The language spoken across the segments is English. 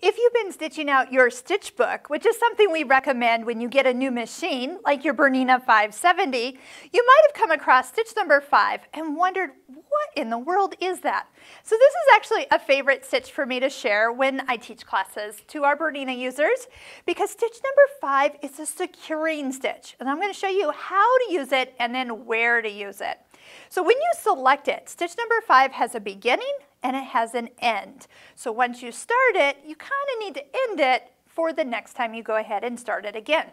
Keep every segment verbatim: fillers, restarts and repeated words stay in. If you've been stitching out your stitch book, which is something we recommend when you get a new machine, like your BERNINA five seventy, you might have come across stitch number five and wondered, what in the world is that? So this is actually a favorite stitch for me to share when I teach classes to our BERNINA users, because stitch number five is a securing stitch, and I'm going to show you how to use it and then where to use it. So when you select it, stitch number five has a beginning and it has an end. So once you start it, you kind of need to end it for the next time you go ahead and start it again.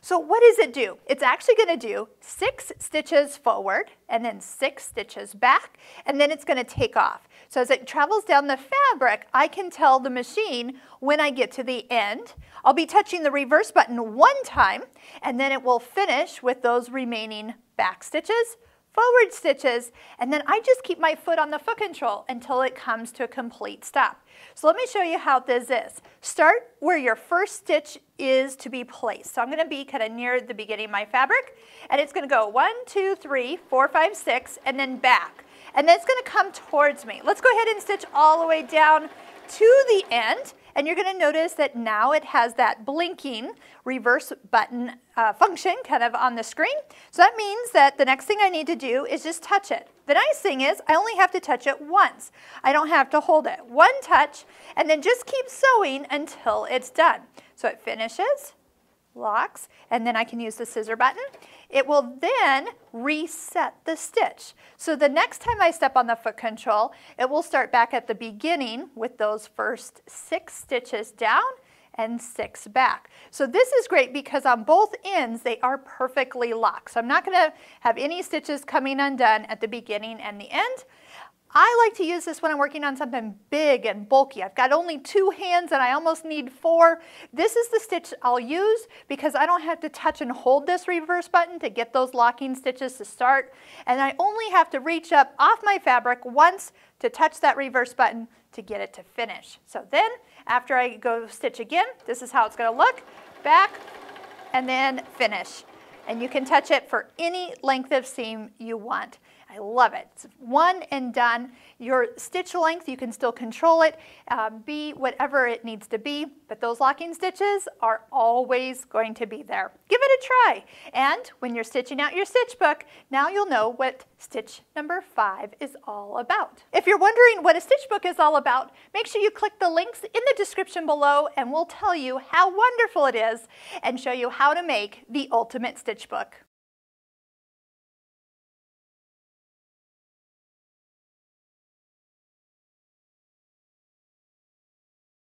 So what does it do? It's actually going to do six stitches forward and then six stitches back, and then it's going to take off. So as it travels down the fabric, I can tell the machine when I get to the end. I'll be touching the reverse button one time, and then it will finish with those remaining back stitches, forward stitches, and then I just keep my foot on the foot control until it comes to a complete stop. So let me show you how this is. Start where your first stitch is to be placed. So I'm going to be kind of near the beginning of my fabric, and it's going to go one, two, three, four, five, six, and then back. And then it's going to come towards me. Let's go ahead and stitch all the way down to the end, and you're going to notice that now it has that blinking reverse button uh, function kind of on the screen. So that means that the next thing I need to do is just touch it. The nice thing is I only have to touch it once. I don't have to hold it. One touch, and then just keep sewing until it's done. So it finishes, locks, and then I can use the scissor button. It will then reset the stitch. So the next time I step on the foot control, it will start back at the beginning with those first six stitches down and six back. So this is great because on both ends they are perfectly locked. So I'm not going to have any stitches coming undone at the beginning and the end. I like to use this when I'm working on something big and bulky. I've got only two hands and I almost need four. This is the stitch I'll use because I don't have to touch and hold this reverse button to get those locking stitches to start. And I only have to reach up off my fabric once to touch that reverse button to get it to finish. So then after I go stitch again, this is how it's going to look. Back and then finish. And you can touch it for any length of seam you want. I love it. It's one and done. Your stitch length, you can still control it, um, be whatever it needs to be, but those locking stitches are always going to be there. Give it a try. And when you're stitching out your stitch book, now you'll know what stitch number five is all about. If you're wondering what a stitch book is all about, make sure you click the links in the description below and we'll tell you how wonderful it is and show you how to make the ultimate stitch book.